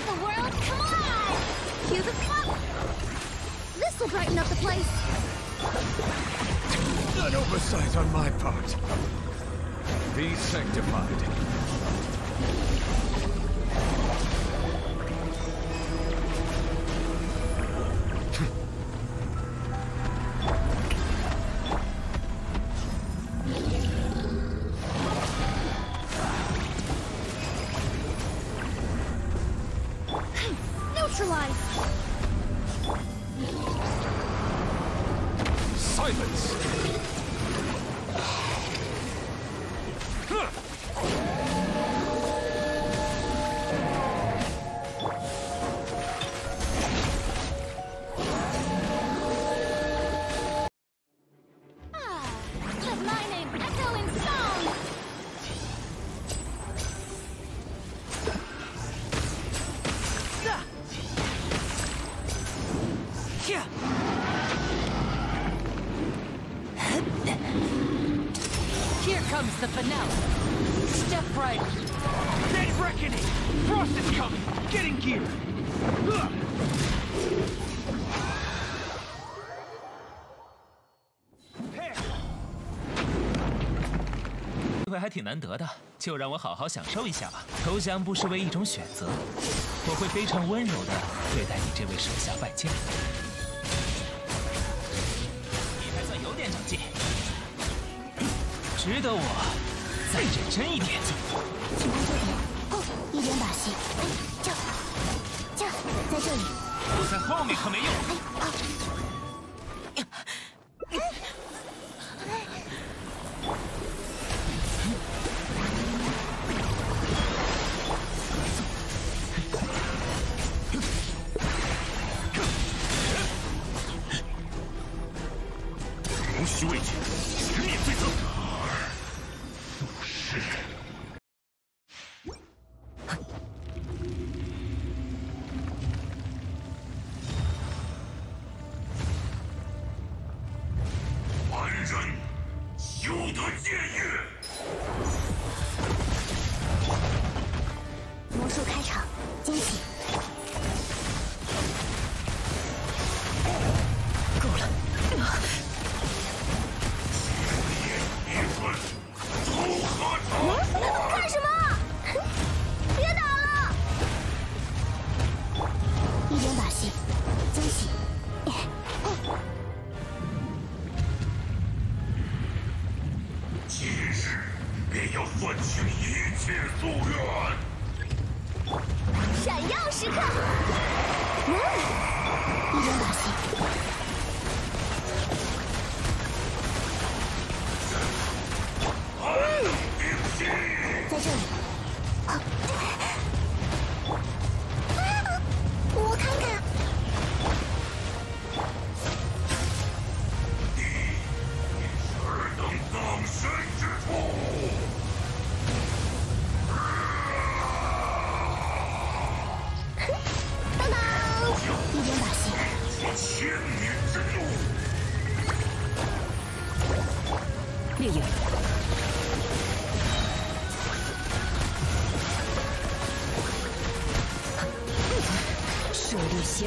of the world, come on! Cubic pop! This will brighten up the place. An oversight on my part. Be sanctified. The finale. Step right. Dead reckoning. Frost is coming. Get in gear. Pair. 机会还挺难得的，就让我好好享受一下吧。投降不失为一种选择，我会非常温柔的对待你这位手下败将。你还算有点长进。 值得我再认真一点。哦，一点把戏。这，在这里。我在后面可没用。无需畏惧，实力最强。 邪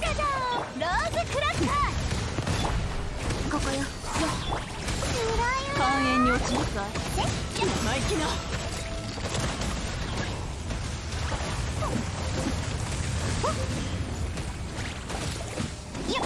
じゃじゃーん、ローズクラッカー。 ここよ。半円に落ちるか。生意気な。よっ。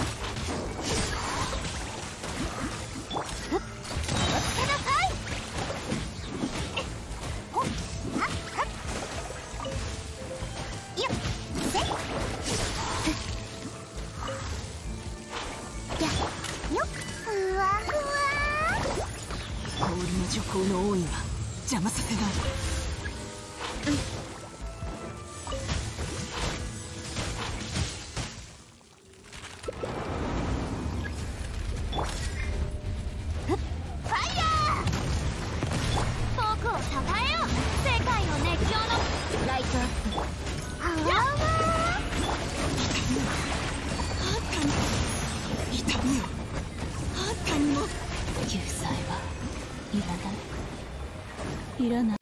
いらない。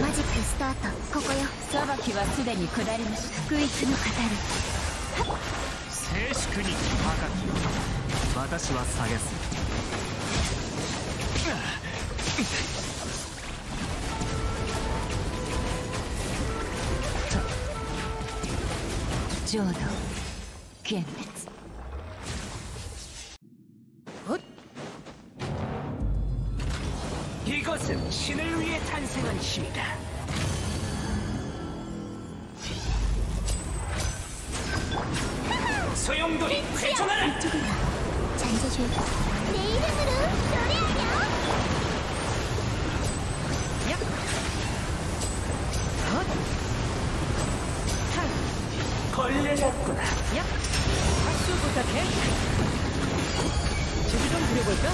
マジックスタート。ここよ。裁きはすでに下りました。不屈の語る。静粛に。高き。私は下げす。浄土幻滅。헛 이것은 신을 위해 탄생한 신이다. 소용돌이 회전하라. 이쪽이다. 잔재주. 내 이름으로 노래하렴. 걸려졌구나. 야, 박수 부탁해. 제비 좀 부려볼까?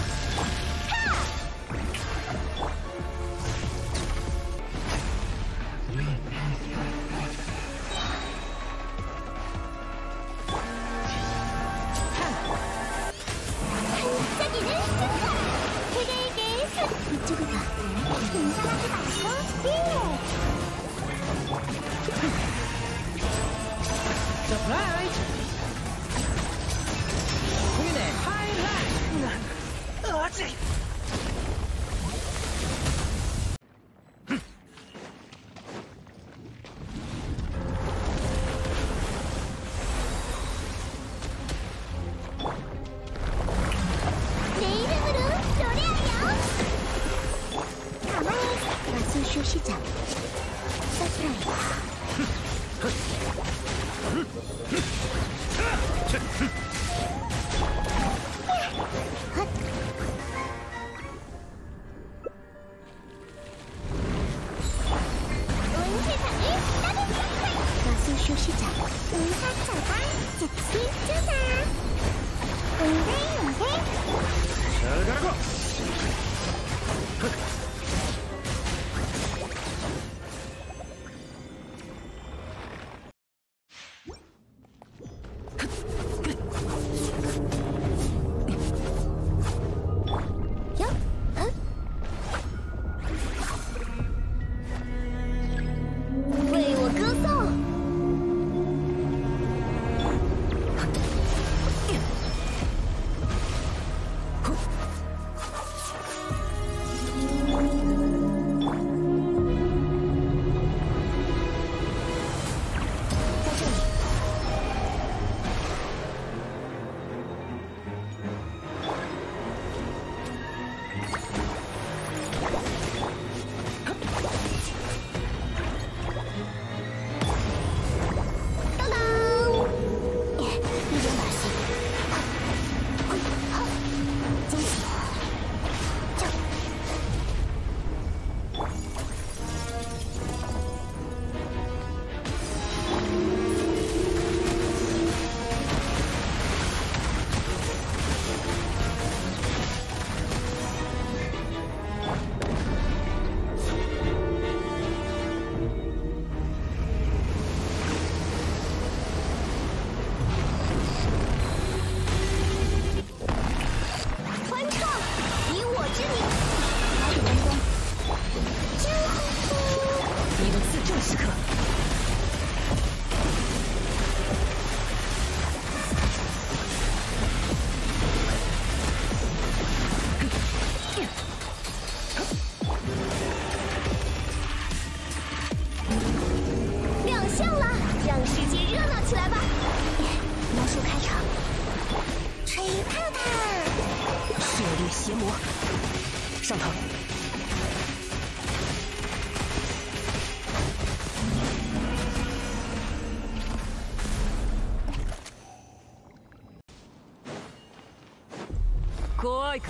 반짝이는 순간. 그대에게 순. 이쪽이다. 긴장하지 말고 뛰어. 서프라이즈! 공인의 하이라이트! 어찌! 내 이름으로 노래하렴! 가만히 마술쇼 시작! 서프라이즈! 헛!フ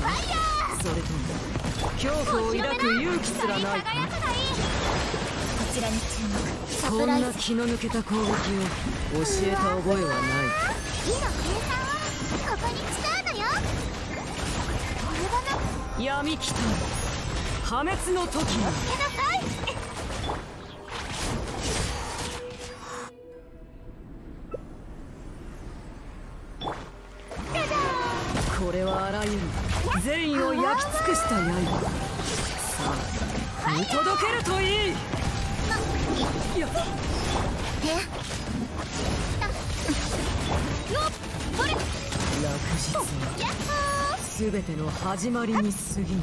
ァイヤー！ それとも恐怖を抱く勇気すらないか。こちらに注目。こんな気の抜けた攻撃を教えた覚えはない。火の計算はここに使うのよ。これだな。闇きた破滅の時にこれはあらゆる善意を焼き尽くした刃、さあ見届けるといい。や落日は全ての始まりに過ぎぬ。